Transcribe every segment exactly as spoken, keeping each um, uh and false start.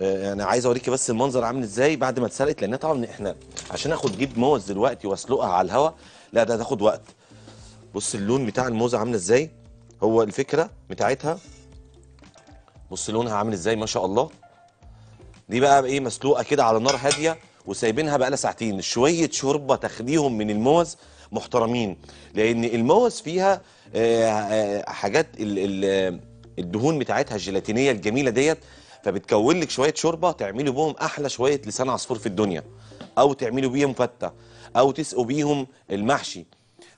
انا عايز اوريكي بس المنظر عامل ازاي بعد ما اتسلقت، لان طبعا احنا عشان اخد جيب موز دلوقتي واسلقها على الهوا لا ده هتاخد وقت. بص اللون بتاع الموزه عامله ازاي، هو الفكره بتاعتها. بص لونها عامل ازاي ما شاء الله. دي بقى ايه، مسلوقه كده على نار هاديه وسايبينها بقى لها ساعتين، شويه شوربه تاخديهم من الموز محترمين، لان الموز فيها حاجات الدهون بتاعتها الجيلاتينيه الجميله ديت، فبتكون لك شويه شوربه تعملوا بيهم احلى شويه لسان عصفور في الدنيا، او تعملوا بيهم فته، او تسقوا بيهم المحشي.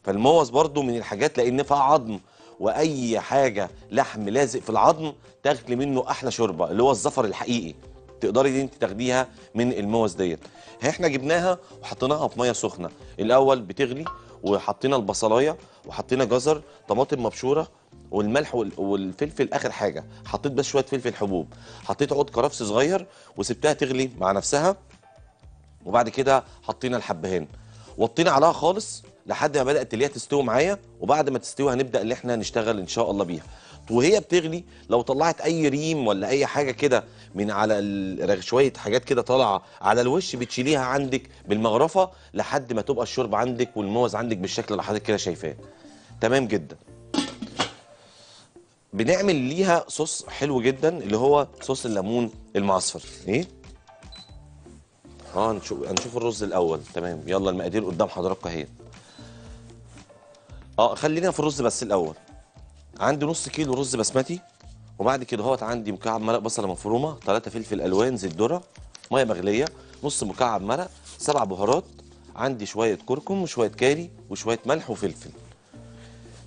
فالموز برضو من الحاجات لان فيها عظم، واي حاجه لحم لازق في العظم تاخدي منه احلى شوربه اللي هو الزفر الحقيقي، تقدري دي انت تاخديها من الموز ديت. احنا جبناها وحطيناها في ميه سخنه، الاول بتغلي وحطينا البصلايه وحطينا جزر طماطم مبشوره والملح والفلفل اخر حاجه، حطيت بس شويه فلفل حبوب، حطيت عود كرفس صغير وسبتها تغلي مع نفسها، وبعد كده حطينا الحبهان وطينا عليها خالص لحد ما بدات اللي هي تستوي معايا، وبعد ما تستوي هنبدا اللي احنا نشتغل ان شاء الله بيها. وهي بتغلي لو طلعت اي ريم ولا اي حاجه كده من على شويه حاجات كده طالعه على الوش بتشيليها عندك بالمغرفه لحد ما تبقى الشوربه عندك والموز عندك بالشكل اللي حضرتك كده شايفاه. تمام جدا. بنعمل ليها صوص حلو جدا اللي هو صوص الليمون المعصفر. ايه؟ اه هنشوف هنشوف الرز الاول. تمام يلا المقادير قدام حضراتكم اهي. اه خلينا في الرز بس الاول. عندي نص كيلو رز بسمتي، وبعد كده اهوت عندي مكعب مرق بصله مفرومه، ثلاثة فلفل الوان، زيت ذره، ميه مغليه، نص مكعب مرق، سبع بهارات، عندي شويه كركم وشويه كاري وشويه ملح وفلفل.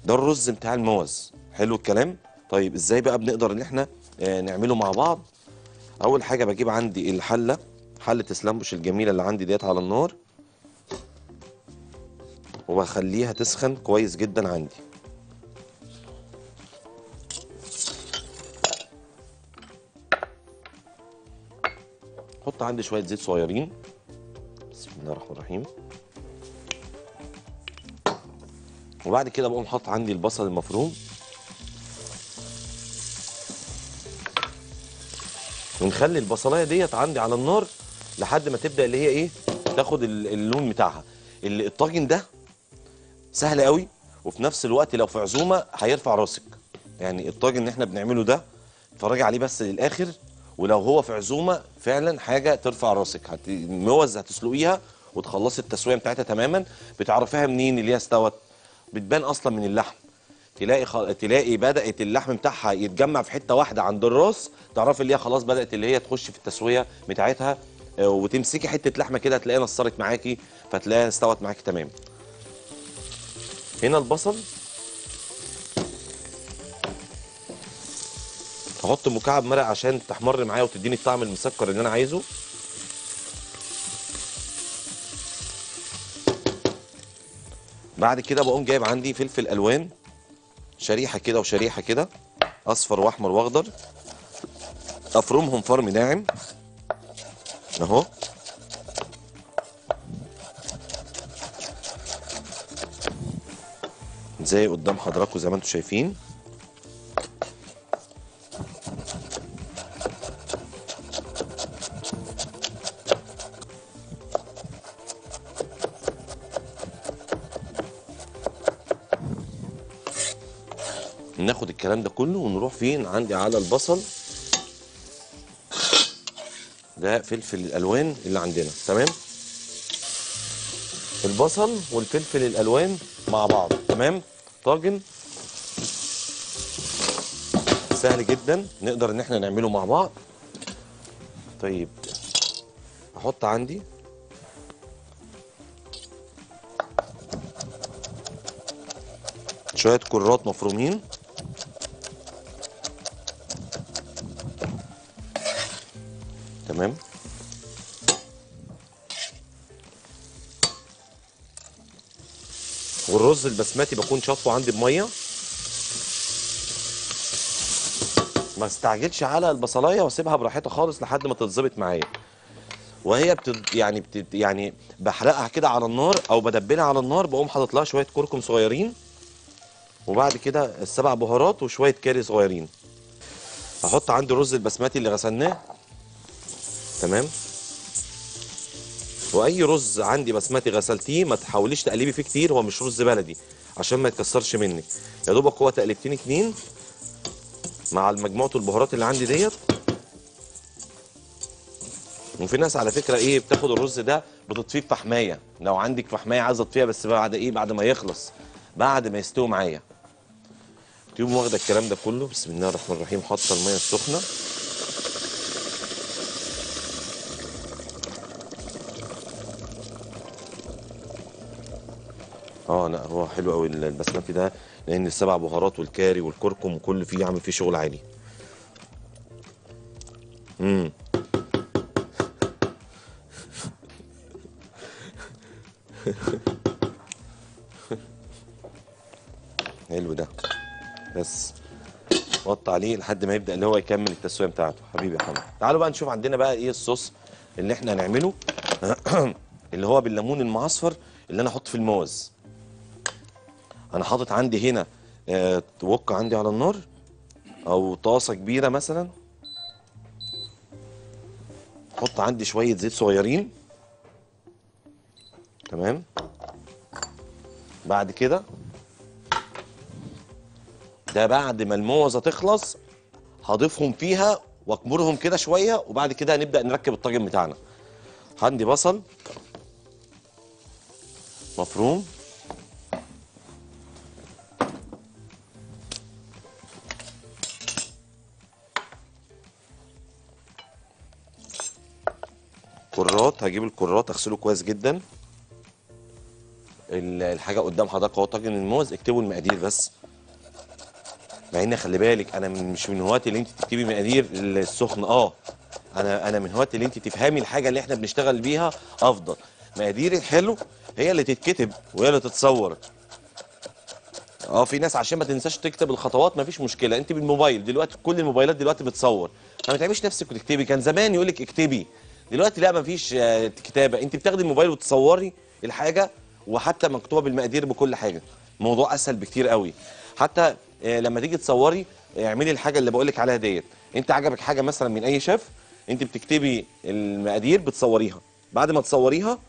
ده الرز بتاع الموز. حلو الكلام. طيب ازاي بقى بنقدر ان احنا آه نعمله مع بعض؟ اول حاجه بجيب عندي الحله، حله اسلامبوش الجميله اللي عندي ديت على النار، وبخليها تسخن كويس جدا عندي. حط عندي شويه زيت صغيرين. بسم الله الرحمن الرحيم. وبعد كده بقوم حاطط عندي البصل المفروم، ونخلي البصلايه ديت عندي على النار لحد ما تبدا اللي هي ايه تاخد اللون بتاعها. الطاجن ده سهل قوي، وفي نفس الوقت لو في عزومه هيرفع راسك. يعني الطاجن اللي احنا بنعمله ده اتفرجي عليه بس للاخر، ولو هو في عزومه فعلا حاجه ترفع راسك. هت... الموز هتسلقيها وتخلصي التسويه بتاعتها تماما. بتعرفيها منين اللي هي استوت؟ بتبان اصلا من اللحم. تلاقي خ... تلاقي بدات اللحم بتاعها يتجمع في حته واحده عند الراس، تعرفي اللي هي خلاص بدات اللي هي تخش في التسويه بتاعتها، وتمسكي حته لحمه كده هتلاقيها نصرت معاكي، فتلاقيها استوت معاكي تمام. هنا البصل هحط مكعب مرق عشان تحمر معايا وتديني الطعم المسكر اللي انا عايزه. بعد كده بقوم جايب عندي فلفل الوان، شريحه كده وشريحه كده، اصفر واحمر واخضر، افرمهم فرم ناعم اهو. زي قدام حضراتكم زي ما انتم شايفين. ناخد الكلام ده كله ونروح فين عندي على البصل ده، فلفل الالوان اللي عندنا. تمام البصل والفلفل الالوان مع بعض. تمام طاجن سهل جدا نقدر ان احنا نعمله مع بعض. طيب احط عندي شويه كرات مفرومين، تمام، والرز البسمتي بكون شاطفه عندي بميه. ما استعجلش على البصلايه واسيبها براحتها خالص لحد ما تتظبط معايا، وهي بتد... يعني بتد... يعني بحرقها كده على النار او بدبلها على النار، بقوم حاطط لها شويه كركم صغيرين، وبعد كده السبع بهارات وشويه كاري صغيرين. هحط عندي الرز البسمتي اللي غسلناه تمام. واي رز عندي بسمتي غسلتيه ما تحاوليش تقلبي فيه كتير، هو مش رز بلدي عشان ما يتكسرش منك. يا دوبك هو تقلبتين اتنين مع مجموعه البهارات اللي عندي ديت. وفي ناس على فكره ايه بتاخد الرز ده بتطفيه بفحمايه، لو عندك فحمايه عايزه تطفيها بس بعد ايه، بعد ما يخلص، بعد ما يستوي معايا. تقوم واخده الكلام ده كله، بسم الله الرحمن الرحيم، حاطه الميه السخنه. اه لا هو حلو قوي البسمتي ده، لان السبع بهارات والكاري والكركم وكل فيه عامل فيه شغل عالي. امم حلو ده، بس وطي عليه لحد ما يبدا اللي هو يكمل التسويه بتاعته. حبيبي يا حمد، تعالوا بقى نشوف عندنا بقى ايه الصوص اللي احنا هنعمله اللي هو بالليمون المعصفر اللي انا احطه في الموز. انا حاطط عندي هنا آه وك عندي على النار او طاسه كبيره مثلا، احط عندي شويه زيت صغيرين، تمام. بعد كده ده بعد ما الموزه تخلص هضيفهم فيها واكمرهم كده شويه، وبعد كده هنبدا نركب الطاجن بتاعنا. عندي بصل مفروم، كرات، هجيب الكرات اغسله كويس جدا. الحاجه قدام حضرتك اهو طاجن الموز، اكتبوا المقادير بس، مع ان خلي بالك انا مش من هواة اللي انت تكتبي مقادير السخن. اه انا انا من هواة اللي انت تفهمي الحاجه اللي احنا بنشتغل بيها افضل. مقادير الحلو هي اللي تتكتب وهي اللي تتصور. اه في ناس عشان ما تنساش تكتب الخطوات مفيش مشكله، انت بالموبايل دلوقتي كل الموبايلات دلوقتي بتصور، فما تعبيش نفسك وتكتبي. كان زمان يقول لك اكتبي، دلوقتي لا مفيش آه كتابه، انت بتاخدي الموبايل وتصوري الحاجه، وحتى مكتوبه بالمقادير بكل حاجه. الموضوع اسهل بكتير قوي. حتى آه لما تيجي تصوري اعملي آه الحاجه اللي بقول لك عليها ديت. انت عجبك حاجه مثلا من اي شيف، انت بتكتبي المقادير بتصوريها، بعد ما تصوريها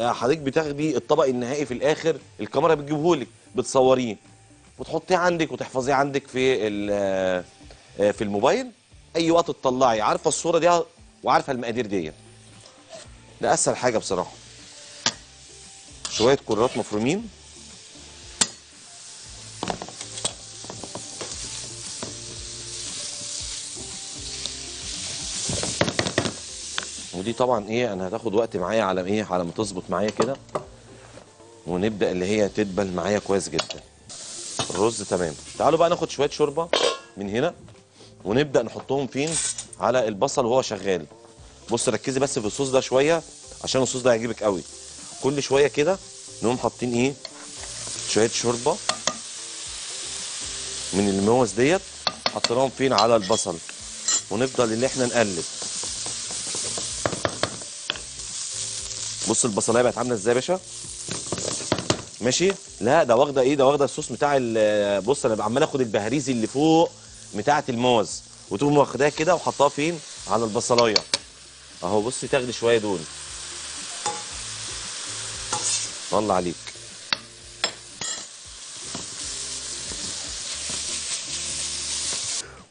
حضرتك بتاخدي الطبق النهائي في الاخر، الكاميرا بتجيبهولك بتصوريه وتحطيه عندك وتحفظيه عندك في في الموبايل، اي وقت تطلعي عارفه الصوره دي وعارفه المقادير دي. ده اسهل حاجه بصراحه. شويه كرات مفرومين، ودي طبعا ايه انا هتاخد وقت معايا على ايه، على ما تظبط معايا كده ونبدا اللي هي تدبل معايا كويس جدا. الرز تمام. تعالوا بقى ناخد شويه شوربه من هنا ونبدا نحطهم فين، على البصل وهو شغال. بص ركزي بس في الصوص ده شويه عشان الصوص ده هيعجبك قوي. كل شويه كده نقوم حاطين ايه شويه شوربه من الموز ديت، حطيناهم فين على البصل، ونفضل ان احنا نقلب. بص البصلايه بقت عامله ازاي يا باشا، ماشي. لا ده واخده ايه، ده واخده الصوص بتاع. بص انا عمال اخد البهاريزي اللي فوق بتاعه الموز وتقوم واخداها كده وحطها فين على البصلايه اهو. بصي تاخدي شويه دول، طلع عليك.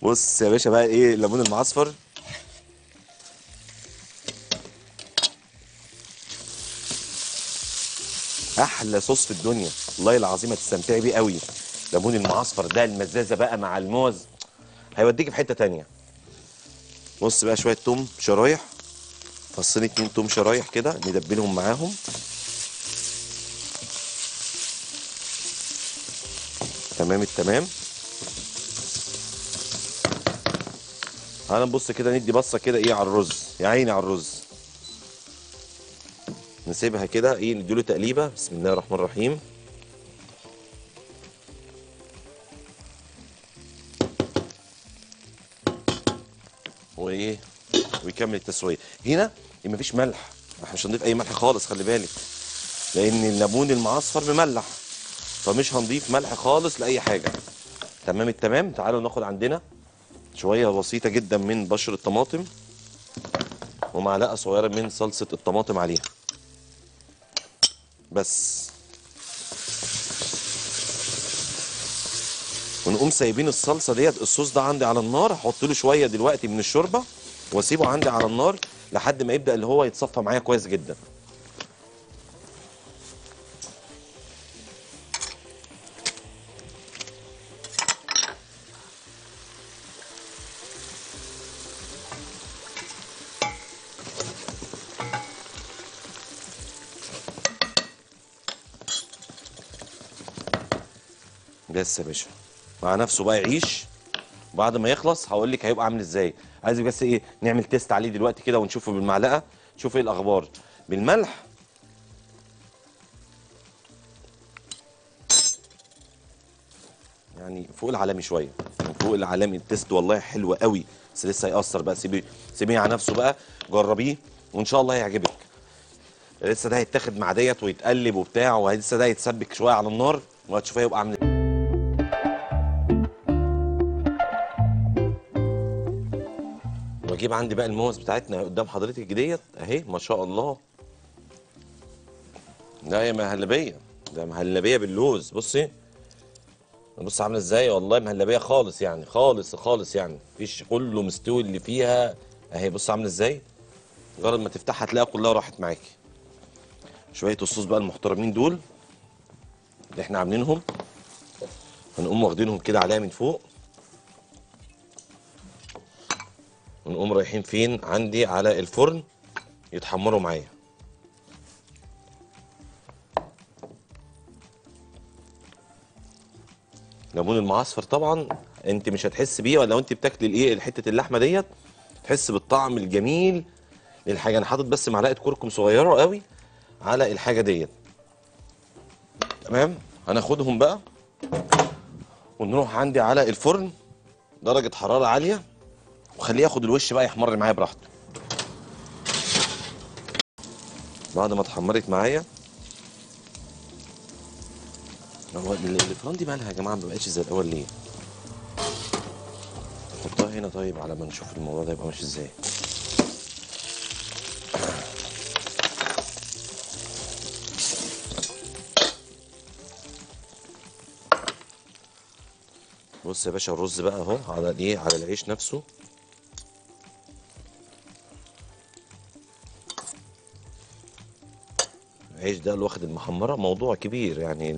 بص يا باشا بقى ايه الليمون المعصفر، احلى صوص في الدنيا والله العظيم، هتستمتعي بيه قوي. ليمون المعصفر ده المزازه بقى مع الموز هيوديكي في حته تانية. بص بقى شويه توم شرايح، فصين اتنين توم شرايح كده ندبلهم معاهم. تمام التمام. انا نبص كده ندي بصه كده ايه على الرز، يا عيني على الرز. نسيبها كده ايه نديله تقليبه. بسم الله الرحمن الرحيم. وايه ويكمل التسويه. هنا مفيش ملح، احنا مش هنضيف اي ملح خالص، خلي بالك، لان الليمون المعصفر مملح، فمش هنضيف ملح خالص لاي حاجه. تمام التمام. تعالوا ناخد عندنا شويه بسيطه جدا من بشر الطماطم ومعلقه صغيره من صلصه الطماطم عليها بس، ونقوم سايبين الصلصه ديت. الصوص ده عندي على النار، هحط له شويه دلوقتي من الشوربه واسيبه عندي على النار لحد ما يبدا اللي هو يتصفى معايا كويس جدا. بس يا باشا مع نفسه بقى يعيش، وبعد ما يخلص هقول لك هيبقى عامل ازاي. عايزك بس ايه نعمل تيست عليه دلوقتي كده ونشوفه بالمعلقه، نشوف ايه الاخبار بالملح. يعني فوق العالمي شويه، يعني فوق العالمي التيست والله حلو قوي، بس لسه هيأثر بقى. سيبيه سيبيه على نفسه بقى، جربيه وان شاء الله هيعجبك. لسه ده هيتاخد مع ديت ويتقلب وبتاع، ولسه ده هيتسبك شويه على النار وهتشوفيه هيبقى عامل ازاي. اجيب عندي بقى الموز بتاعتنا قدام حضرتك ديت اهي، ما شاء الله. لا يا مهلبيه، ده مهلبيه باللوز. بصي بص عامله ازاي، والله مهلبيه خالص يعني، خالص خالص يعني، مفيش، كله مستوي اللي فيها اهي. بص عامله ازاي، مجرد ما تفتحها تلاقيها كلها راحت معاكي. شويه الصوص بقى المحترمين دول اللي احنا عاملينهم هنقوم واخدينهم كده عليها من فوق، ونقوم رايحين فين عندي على الفرن يتحمروا معايا. ليمون المعصفر طبعا انت مش هتحس بيه، ولا انت بتاكلي الايه حته اللحمه ديت تحس بالطعم الجميل للحاجه. انا حاطط بس معلقه كركم صغيره قوي على الحاجه ديت. تمام، هناخدهم بقى ونروح عندي على الفرن درجه حراره عاليه، وخليه ياخد الوش بقى يحمر معايا براحته. بعد ما اتحمرت معايا، هو الفرن دي مالها يا جماعه ما بقتش زي الاول ليه؟ نحطها هنا طيب على ما نشوف الموضوع ده يبقى ماشي ازاي. بص يا باشا الرز بقى اهو على الايه على العيش نفسه. العيش ده اللي واخد المحمره موضوع كبير يعني،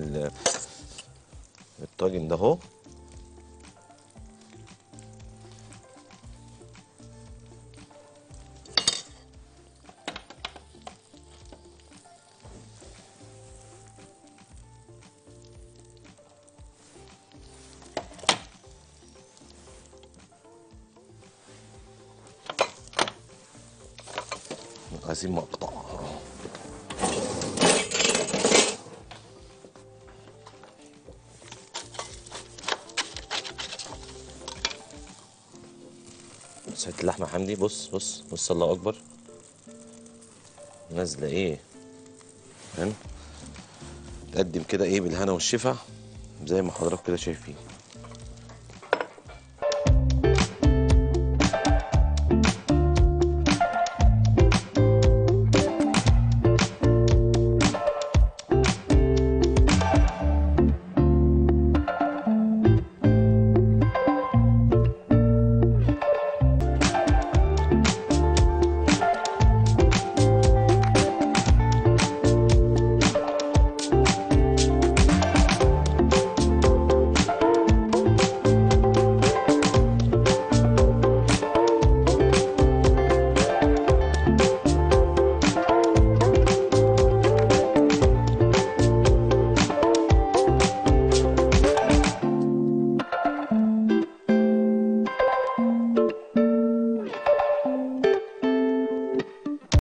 الطاجن ده اهو عايزين مقطع. ساعة اللحمة يا حمدي، بص بص بص الله أكبر نازلة إيه، فاهم؟ تقدم كده إيه بالهنا والشفا زي ما حضراتكم كده شايفين.